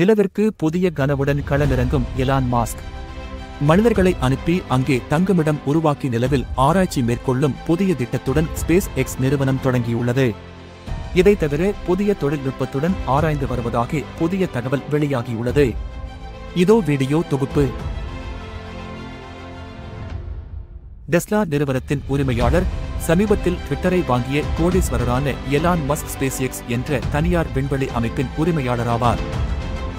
நிலவிற்கு புதிய கனவுடன் களமிறங்கும் Elon Musk. மனிதர்களை அனுப்பி அங்கே தங்குமிடம் உருவாக்கி நிலவில் ஆராய்ச்சி மேற்கொள்ளும் புதிய திட்டத்துடன் ஸ்பேஸ் எக்ஸ் நிறுவனம் தொடங்கியுள்ளது. இதை தவிர புதிய தொழில்நுட்பத்துடன் ஆராய்ந்து வருவதாக புதிய தகவல் வெளியாகியுள்ளது. இதோ வீடியோ தொகுப்பு. டெஸ்லா நிறுவனத்தின் உரிமையாளர், சமீபத்தில் ட்விட்டரை வாங்கிய கோடீஸ்வரரான எலான் மஸ்க் ஸ்பேஸ் எக்ஸ் என்ற தனியார் விண்வெளி அமைப்பின் உரிமையாளராவார்.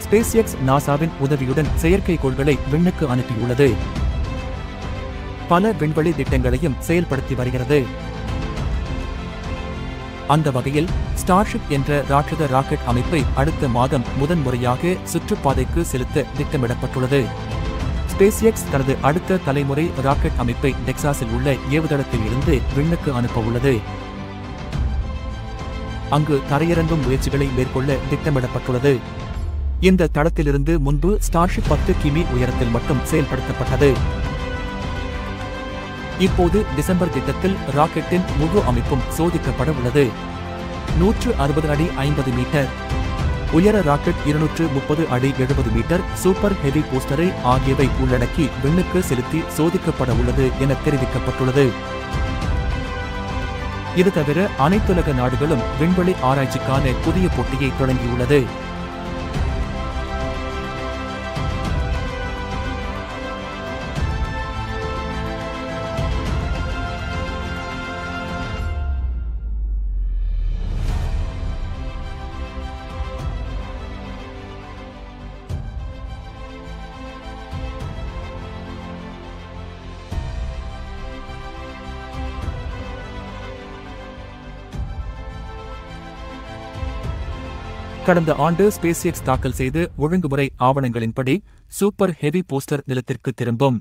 ஸ்பேஸ் எக்ஸ் நாசாவின் உதவியுடன் செயற்கைக்கோள்களை விண்ணுக்கு அனுப்பியுள்ளது. பல விண்வெளி திட்டங்களையும் செயல்படுத்தி வருகிறது. அந்த வகையில் ஸ்டார்ஷிப் என்ற ராட்சத ராக்கெட் அமைப்பை அடுத்த மாதம் முதன்முறையாக சுற்றுப்பாதைக்கு செலுத்த திட்டமிடப்பட்டுள்ளது. ஸ்பேஸ் எக்ஸ் தனது அடுத்த தலைமுறை ராக்கெட் அமைப்பை டெக்சாஸில் உள்ள ஏவுதளத்தில் இருந்து விண்ணுக்கு அனுப்ப உள்ளது. அங்கு தரையிறங்கும் முயற்சிகளை மேற்கொள்ள திட்டமிடப்பட்டுள்ளது. இந்த தளத்திலிருந்து முன்பு ஸ்டார்ஷிப் 10 கிமீ உயரத்தில் மட்டும் செயல்படுத்தப்பட்டது. இப்போது டிசம்பர் திட்டத்தில் ராக்கெட்டின் முழு அமைப்பும் சோதிக்கப்பட உள்ளது. 160 அடி 50 மீட்டர் உயர ராக்கெட், 230 அடி 70 மீட்டர் சூப்பர் ஹெவி பூஸ்டரை ஆகியவை உள்ளடக்கி விண்ணுக்கு செலுத்தி சோதிக்கப்பட உள்ளது என தெரிவிக்கப்பட்டுள்ளது. இது தவிர அனைத்துலக நாடுகளும் விண்வெளி ஆராய்ச்சிக்கான புதிய போட்டியை தொடங்கியுள்ளது. கடந்த ஆண்டு ஸ்பேஸ் எக்ஸ் தாக்கல் செய்து ஒழுங்குமுறை ஆவணங்களின்படி சூப்பர் ஹெவி பூஸ்டர் நிலத்திற்கு திரும்பும்.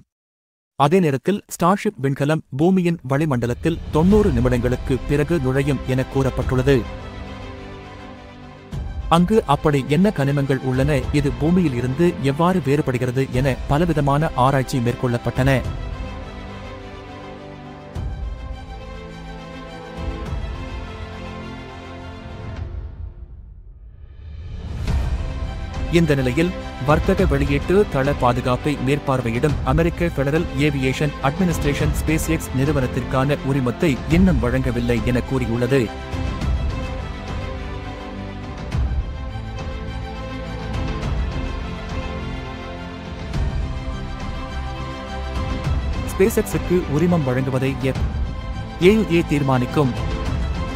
அதே நேரத்தில் ஸ்டார்ஷிப் விண்கலம் பூமியின் வளிமண்டலத்தில் 90 நிமிடங்களுக்கு பிறகு நுழையும் என கூறப்பட்டுள்ளது. அங்கு அப்படி என்ன கனிமங்கள் உள்ளன, இது பூமியில் இருந்து எவ்வாறு வேறுபடுகிறது என பலவிதமான ஆராய்ச்சி மேற்கொள்ளப்பட்டன. இந்த நிலையில் வர்த்தக வெளியீட்டு தள பாதுகாப்பை மேற்பார்வையிடும் அமெரிக்க federal aviation administration SpaceX நிறுவனத்திற்கான உரிமத்தை இன்னும் வழங்கவில்லை என கூறியுள்ளது. ஸ்பேஸ் எக்ஸுக்கு உரிமம் வழங்குவதை ஏ தீர்மானிக்கும்.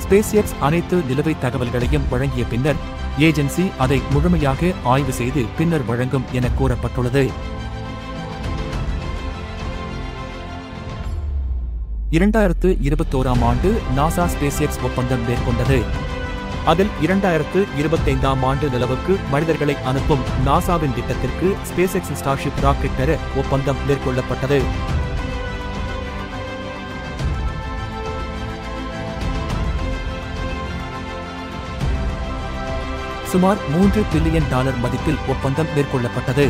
ஸ்பேஸ் எக்ஸ் அனைத்து நிலுவைத் தகவல்களையும் வழங்கிய பின்னர் ஏஜென்சி அதை முழுமையாக ஆய்வு செய்து பின்னர் வழங்கும் என கூறப்பட்டுள்ளது. 2021ஆம் ஆண்டு நாசா ஸ்பேஸ் எக்ஸ் ஒப்பந்தம் மேற்கொண்டது. அதில் 2025ஆம் ஆண்டு நிலவுக்கு மனிதர்களை அனுப்பும் நாசாவின் திட்டத்திற்கு ஸ்பேஸ் எக்ஸ் ஸ்டார்ஷிப் ராக்கெட் பெற ஒப்பந்தம் மேற்கொள்ளப்பட்டது. சுமார் $3 பில்லியன் மதிப்பில் ஒப்பந்தம் மேற்கொள்ளப்பட்டது.